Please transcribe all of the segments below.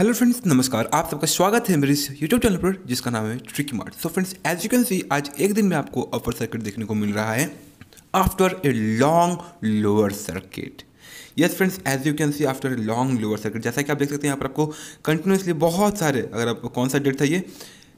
Hello friends, नमस्कार। आप सबका स्वागत है मेरे इस यूट्यूब चैनल पर जिसका नाम है tricky mart. So friends, as you can see, आज एक दिन में आपको अपर सर्किट देखने को मिल रहा है after a long lower circuit. Yes friends, as you can see after a long lower circuit, जैसा कि आप देख सकते हैं यहाँ पर आपको कंटिन्यूसली बहुत सारे, अगर आप कौन सा डेट था ये,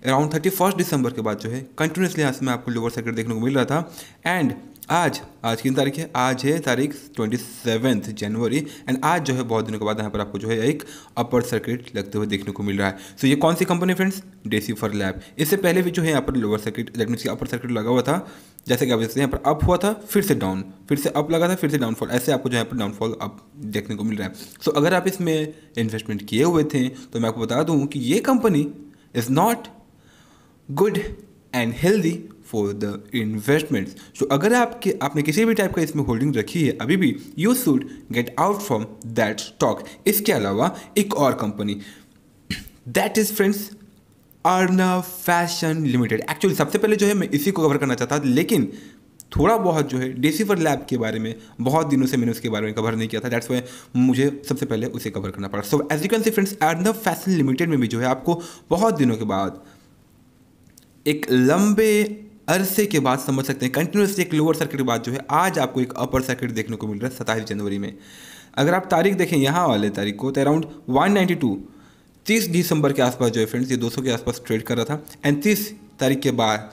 अराउंड 31 दिसंबर के बाद जो है कंटिन्यूसली यहाँ में आपको लोअर सर्किट देखने को मिल रहा था। एंड आज कितनी तारीख है? आज है तारीख 27 जनवरी। एंड आज जो है बहुत दिनों के बाद यहाँ पर आपको जो है एक अपर सर्किट लगते हुए देखने को मिल रहा है। सो ये कौन सी कंपनी फ्रेंड्स? Decipher lab. इससे पहले भी जो है यहाँ पर लोअर सर्किट इलेक्ट्रॉनिक्स का अपर सर्किट लगा हुआ था। जैसे कि आप देखते हैं यहाँ पर अप हुआ था, फिर से डाउन, फिर से अप लगा था, फिर से डाउनफॉल, ऐसे आपको जो यहाँ पर डाउनफॉल अप देखने को मिल रहा है। सो अगर आप इसमें इन्वेस्टमेंट किए हुए थे तो मैं आपको बता दूँ कि ये company is not good and healthy for the investments. So अगर आपने किसी भी टाइप का इसमें होल्डिंग रखी है अभी भी, you should get out from that stock. इसके अलावा एक और company, that is friends Arnav fashion limited. Actually सबसे पहले जो है मैं इसी को कवर करना चाहता था, लेकिन थोड़ा बहुत जो है डेसीफर लैब के बारे में बहुत दिनों से मैंने उसके बारे में कवर नहीं किया था, दैट्स वाई मुझे सबसे पहले उसे कवर करना पड़ा। So as you can see friends, Arnav fashion limited में भी जो है आपको बहुत दिनों के बाद, एक लंबे अरसे के बाद समझ सकते हैं, कंटिन्यूसली एक लोअर सर्किट के बाद जो है आज आपको एक अपर सर्किट देखने को मिल रहा है 27 जनवरी में। अगर आप तारीख देखें यहाँ वाले तारीख को, तो अराउंड 192 30 दिसंबर के आसपास जो है फ्रेंड्स ये 200 के आसपास ट्रेड कर रहा था। एंड 30 तारीख के बाद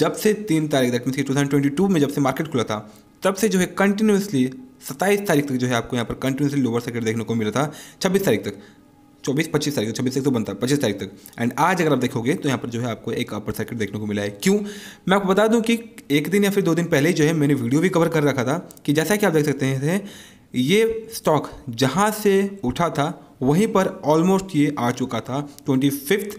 जब से 3 तारीख तक मीन 2022 में जब से मार्केट खुला था तब से जो है कंटिन्यूसली 27 तारीख तक जो है आपको यहाँ पर कंटिन्यूसली लोअर सर्किट देखने को मिला था। 26 तारीख तक, 24-25 तारीख तक, 26 तक तो बनता है 25 तारीख तक। एंड आज अगर आप देखोगे तो यहाँ पर जो है आपको एक अपर सर्किट देखने को मिला है। क्यों? मैं आपको बता दूं कि एक दिन या फिर 2 दिन पहले जो है मैंने वीडियो भी कवर कर रखा था कि जैसा कि आप देख सकते हैं ये स्टॉक जहाँ से उठा था वहीं पर ऑलमोस्ट ये आ चुका था 25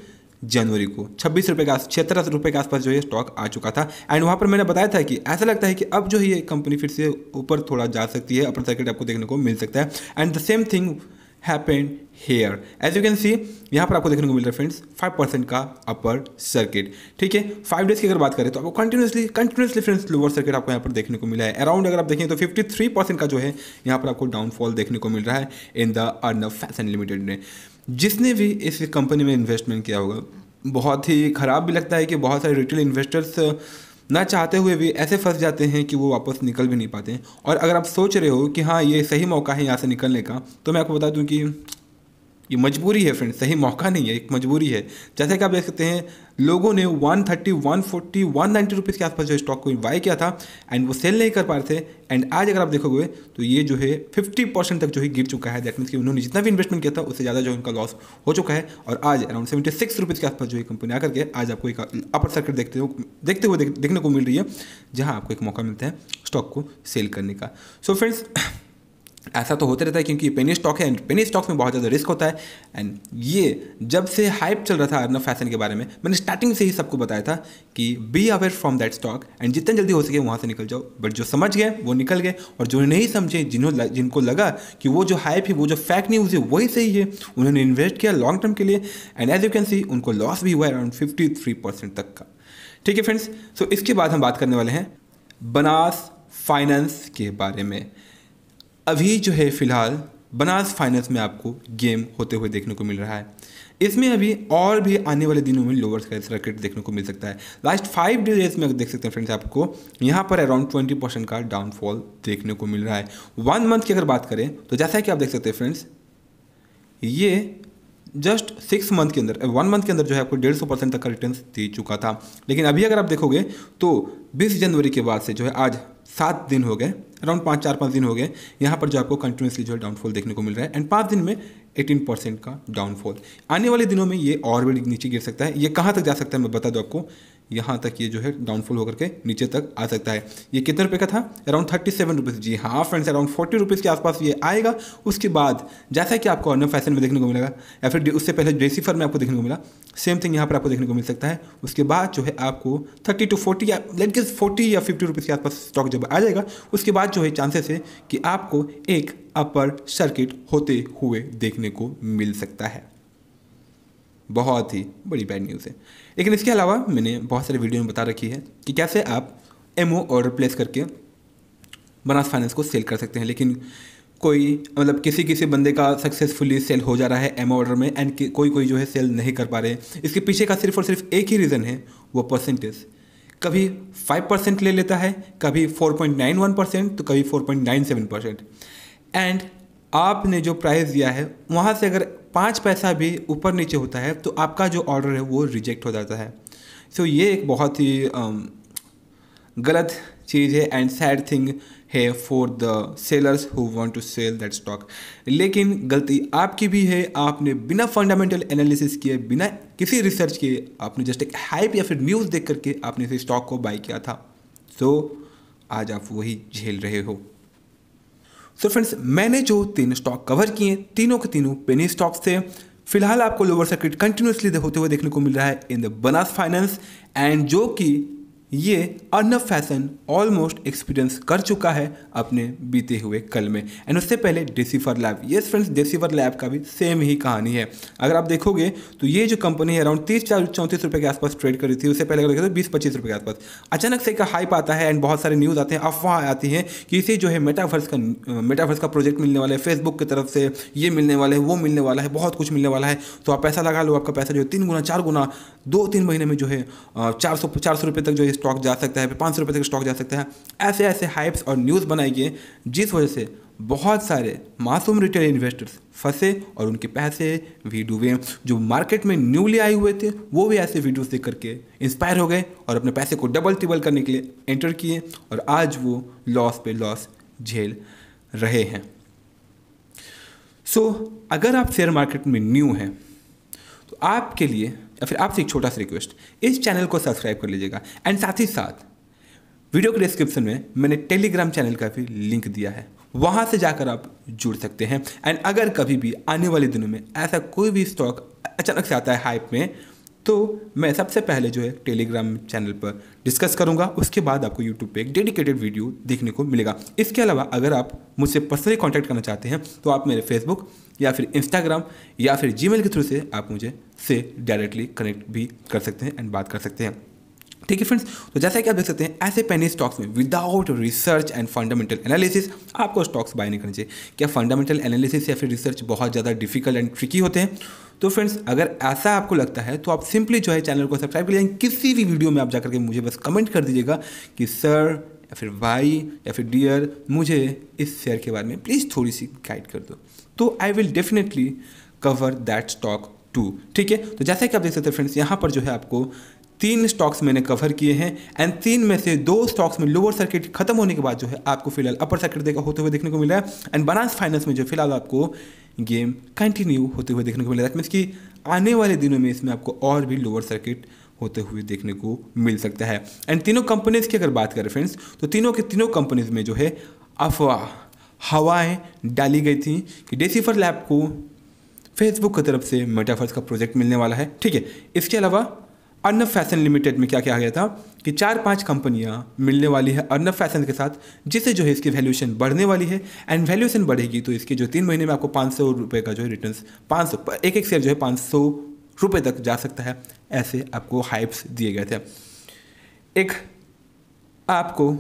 जनवरी को 26 रुपये के आस 76 रुपये के आसपास जो है स्टॉक आ चुका था। एंड वहाँ पर मैंने बताया था कि ऐसा लगता है कि अब जो है ये कंपनी फिर से ऊपर थोड़ा जा सकती है, अपर सर्किट आपको देखने को मिल सकता है। And the same thing happened here. As you can see यहाँ पर आपको देखने को मिल रहा है फ्रेंड्स 5% का अपर सर्किट। ठीक है, 5 डेज की अगर बात करें तो आपको कंटिन्यूसली फ्रेंड्स लोअर सर्किट आपको यहाँ पर देखने को मिला है। अराउंड अगर आप देखें तो 53% का जो है यहाँ पर आपको डाउनफॉल देखने को मिल रहा है in the Arnav fashion limited ने। जिसने भी इस कंपनी में इन्वेस्टमेंट किया होगा, बहुत ही खराब भी लगता है कि बहुत सारे रिटेल इन्वेस्टर्स ना चाहते हुए भी ऐसे फंस जाते हैं कि वो वापस निकल भी नहीं पाते हैं। और अगर आप सोच रहे हो कि हाँ ये सही मौका है यहाँ से निकलने का, तो मैं आपको बता दूं कि ये मजबूरी है फ्रेंड्स, सही मौका नहीं है, एक मजबूरी है। जैसे कि आप देख सकते हैं लोगों ने 130, 140, 190 रुपीज़ के आसपास जो स्टॉक को बाय किया था एंड वो सेल नहीं कर पा रहे थे। एंड आज अगर आप देखोगे तो ये जो है 50% तक जो है गिर चुका है। दैट मीन्स कि उन्होंने जितना भी इन्वेस्टमेंट किया था उससे ज़्यादा जो उनका लॉस हो चुका है। और आज अराउंड 76 रुपीज़ के आसपास जो है कंपनी आकर के आज आपको एक अपर सर्किट देखते हुए देखने को मिल रही है, जहाँ आपको एक मौका मिलता है स्टॉक को सेल करने का। सो फ्रेंड्स, ऐसा तो होता रहता है क्योंकि पेनी स्टॉक है एंड पेनी स्टॉक में बहुत ज़्यादा रिस्क होता है। एंड ये जब से हाइप चल रहा था आर्नव फैशन के बारे में, मैंने स्टार्टिंग से ही सबको बताया था कि be aware from that stock and जितना जल्दी हो सके वहाँ से निकल जाओ। बट जो समझ गए वो निकल गए, और जो नहीं समझे, जिनको लगा कि वो जो हाइप है, वो जो फैक्ट न्यूज़ है वही सही है, उन्होंने इन्वेस्ट किया लॉन्ग टर्म के लिए। And as you can see उनको लॉस भी हुआ अराउंड 53% तक का। ठीक है फ्रेंड्स, सो इसके बाद हम बात करने वाले हैं बनास फाइनेंस के बारे में। अभी जो है फिलहाल बनास फाइनेंस में आपको गेम होते हुए देखने को मिल रहा है। इसमें अभी और भी आने वाले दिनों में लोअर सर्किट देखने को मिल सकता है। लास्ट 5 डेज में देख सकते हैं फ्रेंड्स आपको यहाँ पर अराउंड 20% का डाउनफॉल देखने को मिल रहा है। 1 मंथ की अगर बात करें तो जैसा कि आप देख सकते हैं फ्रेंड्स, ये जस्ट 6 मंथ के अंदर, 1 मंथ के अंदर जो है आपको 150% तक का रिटर्न दे चुका था। लेकिन अभी अगर आप देखोगे तो 20 जनवरी के बाद से जो है आज 7 दिन हो गए, अराउंड 4-5 दिन हो गए, यहाँ पर जो आपको कंटिन्यूसली जो है डाउनफॉल देखने को मिल रहा है। एंड 5 दिन में 18% का डाउनफॉल। आने वाले दिनों में ये और भी नीचे गिर सकता है। ये कहाँ तक जा सकता है मैं बता दूँ आपको, यहाँ तक ये जो है डाउनफॉल होकर के नीचे तक आ सकता है। ये कितने रुपये का था? Around 37 rupees. जी हाँ फ्रेंड्स, अराउंड 40 रुपीज़ के आसपास ये आएगा। उसके बाद जैसा कि आपको आर्नव फैशन में देखने को मिलेगा या फिर उससे पहले डेसीफर में आपको देखने को मिला, सेम थिंग यहाँ पर आपको देखने को मिल सकता है। उसके बाद जो है आपको 30 to 40 या लेट 40 या 50 रुपीज़ के आसपास स्टॉक जब आ जाएगा, उसके बाद जो है चांसेस है कि आपको एक अपर सर्किट होते हुए देखने को मिल सकता है। बहुत ही बड़ी बैड न्यूज़ है। लेकिन इसके अलावा मैंने बहुत सारे वीडियो में बता रखी है कि कैसे आप एमओ ऑर्डर प्लेस करके बनास फाइनेंस को सेल कर सकते हैं। लेकिन कोई मतलब किसी बंदे का सक्सेसफुली सेल हो जा रहा है एम ऑर्डर में एंड कोई जो है सेल नहीं कर पा रहे। इसके पीछे का सिर्फ और सिर्फ एक ही रीज़न है, वो परसेंटेज। कभी 5% ले लेता है, कभी 4.91% तो कभी 4.97%। एंड आपने जो प्राइस दिया है वहाँ से अगर 5 पैसा भी ऊपर नीचे होता है तो आपका जो ऑर्डर है वो रिजेक्ट हो जाता है। सो ये एक बहुत ही गलत चीज़ है एंड सैड थिंग है for the sellers who want to sell that stock. लेकिन गलती आपकी भी है, आपने बिना फंडामेंटल एनालिसिस किए, बिना किसी रिसर्च के, आपने जस्ट एक हाइप या फिर न्यूज़ देख करके आपने इस स्टॉक को बाई किया था। सो आज आप वही झेल रहे हो। सो फ्रेंड्स, मैंने जो 3 स्टॉक कवर किए तीनों के तीनों पेनी स्टॉक्स थे। फिलहाल आपको लोअर सर्किट कंटिन्यूसली होते हुए देखने को मिल रहा है in the Banas finance, and जो कि ये अर्नव फैशन ऑलमोस्ट एक्सपीरियंस कर चुका है अपने बीते हुए कल में। एंड उससे पहले decipher lab. Yes friends, decipher lab का भी सेम ही कहानी है। अगर आप देखोगे तो ये जो कंपनी है अराउंड 30-34 रुपये के आसपास ट्रेड करी थी। उससे पहले अगर देखो तो 20-25 रुपये के आसपास अचानक से एक हाइप आता है एंड बहुत सारे न्यूज़ आते हैं, अफवाह आती हैं कि इसे जो है मेटावर्स का प्रोजेक्ट मिलने वाला है, फेसबुक की तरफ से ये मिलने वाला है, वो मिलने वाला है, बहुत कुछ मिलने वाला है। तो आप पैसा लगा लो, आपका पैसा जो है 3 गुना 4 गुना 2-3 महीने में जो है 400 रुपये तक जो है स्टॉक जा सकता है, 500 रुपये तक स्टॉक जा सकता है। ऐसे ऐसे हाइप्स और न्यूज़ बनाई गई जिस वजह से बहुत सारे मासूम रिटेल इन्वेस्टर्स फंसे और उनके पैसे भी डूबे। जो मार्केट में न्यूली आए हुए थे वो भी ऐसे वीडियोस देख करके इंस्पायर हो गए और अपने पैसे को डबल-ट्रिपल करने के लिए एंटर किए और आज वो लॉस पे लॉस झेल रहे हैं। सो अगर आप शेयर मार्केट में न्यू हैं तो आपके लिए या फिर आपसे एक छोटा सा रिक्वेस्ट, इस चैनल को सब्सक्राइब कर लीजिएगा। एंड साथ ही साथ वीडियो के डिस्क्रिप्शन में मैंने टेलीग्राम चैनल का भी लिंक दिया है, वहाँ से जाकर आप जुड़ सकते हैं। एंड अगर कभी भी आने वाले दिनों में ऐसा कोई भी स्टॉक अचानक से आता है हाइप में तो मैं सबसे पहले जो है टेलीग्राम चैनल पर डिस्कस करूँगा। उसके बाद आपको यूट्यूब पर एक डेडिकेटेड वीडियो देखने को मिलेगा। इसके अलावा अगर आप मुझसे पर्सनली कॉन्टैक्ट करना चाहते हैं तो आप मेरे फेसबुक या फिर इंस्टाग्राम या फिर जीमेल के थ्रू से आप मुझे से डायरेक्टली कनेक्ट भी कर सकते हैं एंड बात कर सकते हैं। ठीक है फ्रेंड्स, तो जैसा कि आप देख सकते हैं ऐसे पेनी स्टॉक्स में without research and fundamental analysis आपको स्टॉक्स बाय नहीं करना चाहिए। क्या फंडामेंटल एनालिसिस या फिर रिसर्च बहुत ज़्यादा डिफिकल्ट एंड ट्रिकी होते हैं? तो फ्रेंड्स, अगर ऐसा आपको लगता है तो आप सिंपली जो है चैनल को सब्सक्राइब कर लीजिए। किसी भी वीडियो में आप जाकर के मुझे बस कमेंट कर दीजिएगा कि सर या फिर भाई या फिर डियर, मुझे इस शेयर के बारे में प्लीज़ थोड़ी सी गाइड कर दो, तो I will definitely cover that stock too. ठीक है, तो जैसा कि आप देख सकते हैं फ्रेंड्स, यहाँ पर जो है आपको 3 स्टॉक्स मैंने कवर किए हैं एंड 3 में से 2 स्टॉक्स में लोअर सर्किट खत्म होने के बाद जो है आपको फिलहाल अपर सर्किट देखा होते हुए देखने को मिला है। एंड बनास फाइनेंस में जो फिलहाल आपको गेम कंटिन्यू होते हुए देखने को मिला है, दैट मीन्स कि आने वाले दिनों में इसमें आपको और भी लोअर सर्किट होते हुए देखने को मिल सकता है। एंड तीनों कंपनीज़ की अगर बात करें फ्रेंड्स, तो तीनों के तीनों कंपनीज़ में जो है अफवाह हवाएँ डाली गई थी कि डेसिफर लैब को फेसबुक की तरफ से मेटावर्स का प्रोजेक्ट मिलने वाला है। ठीक है, इसके अलावा अर्नव फैशन लिमिटेड में क्या किया गया था कि 4-5 कंपनियां मिलने वाली है अर्नव फैशन के साथ, जिससे जो है इसकी वैल्यूएशन बढ़ने वाली है। एंड वैल्यूएशन बढ़ेगी तो इसके जो 3 महीने में आपको 500 रुपये का जो है रिटर्न 500 एक शेयर जो है 500 रुपये तक जा सकता है, ऐसे आपको हाइप्स दिए गए थे। एक आपको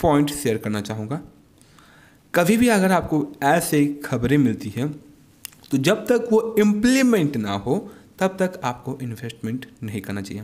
पॉइंट शेयर करना चाहूँगा, कभी भी अगर आपको ऐसे खबरें मिलती हैं तो जब तक वो इम्प्लीमेंट ना हो तब तक आपको इन्वेस्टमेंट नहीं करना चाहिए।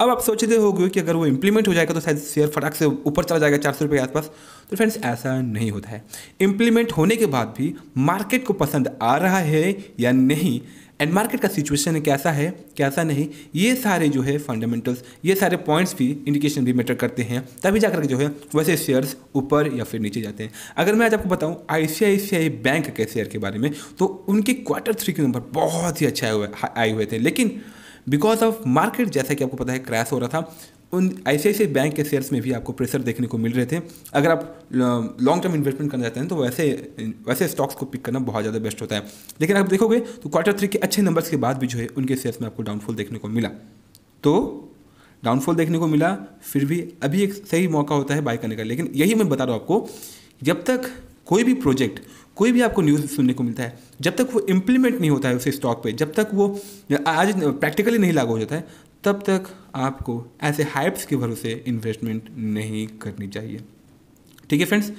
अब आप सोचते होंगे कि अगर वो इम्प्लीमेंट हो जाएगा तो शायद शेयर फटाक से ऊपर चला जाएगा 400 रुपये के आसपास, तो फ्रेंड्स ऐसा नहीं होता है। इम्प्लीमेंट होने के बाद भी मार्केट को पसंद आ रहा है या नहीं एंड मार्केट का सिचुएशन कैसा है कैसा नहीं, ये सारे जो है फंडामेंटल्स, ये सारे पॉइंट्स भी इंडिकेशन भी मैटर करते हैं, तभी जाकर के जो है वैसे शेयर्स ऊपर या फिर नीचे जाते हैं। अगर मैं आज आपको बताऊं ICICI बैंक के शेयर के बारे में, तो उनके Q3 के नंबर बहुत ही अच्छे आए हुए थे, लेकिन बिकॉज ऑफ मार्केट जैसा कि आपको पता है क्रैश हो रहा था, उन ICICI बैंक के शेयर्स में भी आपको प्रेशर देखने को मिल रहे थे। अगर आप लॉन्ग टर्म इन्वेस्टमेंट करना चाहते हैं तो वैसे स्टॉक्स को पिक करना बहुत ज़्यादा बेस्ट होता है। लेकिन आप देखोगे तो Q3 के अच्छे नंबर्स के बाद भी जो है उनके शेयर्स में आपको डाउनफॉल देखने को मिला, तो डाउनफॉल देखने को मिला, फिर भी अभी एक सही मौका होता है बाय करने का। लेकिन यही मैं बता रहा हूँ आपको, जब तक कोई भी प्रोजेक्ट, कोई भी आपको न्यूज़ सुनने को मिलता है, जब तक वो इम्प्लीमेंट नहीं होता है उस स्टॉक पे, जब तक वो आज प्रैक्टिकली नहीं लागू हो जाता है, तब तक आपको ऐसे हाइप्स के भरोसे इन्वेस्टमेंट नहीं करनी चाहिए। ठीक है फ्रेंड्स,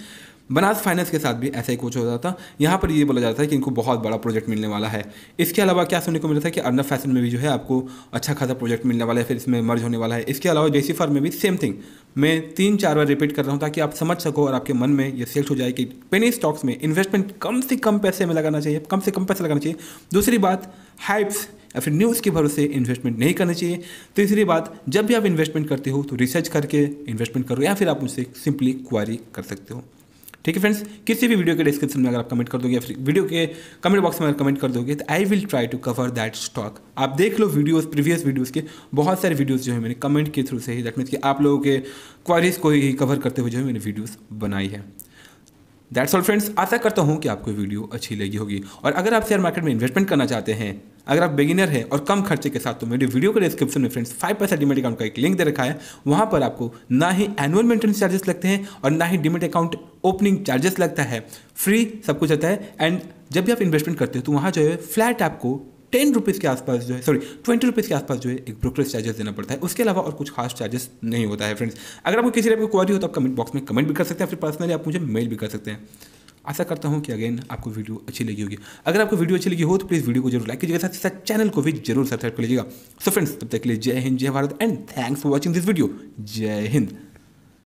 बनास फाइनेंस के साथ भी ऐसा ही कुछ हो रहा था। यहाँ पर ये बोला जाता है कि इनको बहुत बड़ा प्रोजेक्ट मिलने वाला है। इसके अलावा क्या सुनने को मिला था कि अर्नव फैशन में भी जो है आपको अच्छा खासा प्रोजेक्ट मिलने वाला है, फिर इसमें मर्ज होने वाला है। इसके अलावा डेसिफर में भी सेम थिंग, मैं 3-4 बार रिपीट कर रहा हूँ ताकि आप समझ सको और आपके मन में ये सेट हो जाए कि पेनी स्टॉक्स में इन्वेस्टमेंट कम से कम पैसे में लगाना चाहिए, कम से कम पैसे लगाना चाहिए। दूसरी बात, हाइप्स या फिर न्यूज़ के भरोसे इन्वेस्टमेंट नहीं करना चाहिए। तीसरी बात, जब भी आप इन्वेस्टमेंट करते हो तो रिसर्च करके इन्वेस्टमेंट करो, या फिर आप मुझसे सिंपली क्वारी कर सकते हो। ठीक है फ्रेंड्स, किसी भी वीडियो के डिस्क्रिप्शन में अगर आप कमेंट कर दोगे या फिर वीडियो के कमेंट बॉक्स में अगर कमेंट कर दोगे तो I will try to cover that stock. आप देख लो वीडियोस, प्रीवियस वीडियोस के बहुत सारे वीडियोस जो है मैंने कमेंट के थ्रू से ही, दैट मीन्स कि आप लोगों के क्वारीज को ही कवर करते हुए जो है मैंने वीडियोस बनाई है। दैट्स ऑल फ्रेंड्स, आशा करता हूँ कि आपको वीडियो अच्छी लगी होगी। और अगर आप शेयर मार्केट में इन्वेस्टमेंट करना चाहते हैं, अगर आप बिगिनर हैं और कम खर्चे के साथ, तो मेरे वीडियो के डिस्क्रिप्शन में फ्रेंड्स 5paisa डीमैट अकाउंट का एक लिंक दे रखा है। वहाँ पर आपको ना ही एनुअल मेंटेनेंस चार्जेस लगते हैं और ना ही डीमैट अकाउंट ओपनिंग चार्जेस लगता है, फ्री सब कुछ आता है। एंड जब भी आप इन्वेस्टमेंट करते हो तो वहाँ जो है फ्लैट आपको 10 रुपीज़ के आसपास जो है, सॉरी 20 रुपीज़ के आसपास जो है एक ब्रोकरेज चार्जेस देना पड़ता है। उसके अलावा और कुछ खास चार्जेस नहीं होता है फ्रेंड्स। अगर आपको किसी टाइप की क्वारी हो तो आप कमेंट बॉक्स में कमेंट भी कर सकते हैं, फिर पर्सनली आप मुझे मेल भी कर सकते हैं। आशा करता हूं कि अगेन आपको वीडियो अच्छी लगी होगी। अगर आपको वीडियो अच्छी लगी हो तो प्लीज़ वीडियो को जरूर लाइक कीजिएगा, साथ ही साथ चैनल को भी जरूर सब्सक्राइब कर लीजिएगा। सो फ्रेंड्स, तब तक के लिए जय हिंद, जय Bharat and thanks for watching this video. जय हिंद।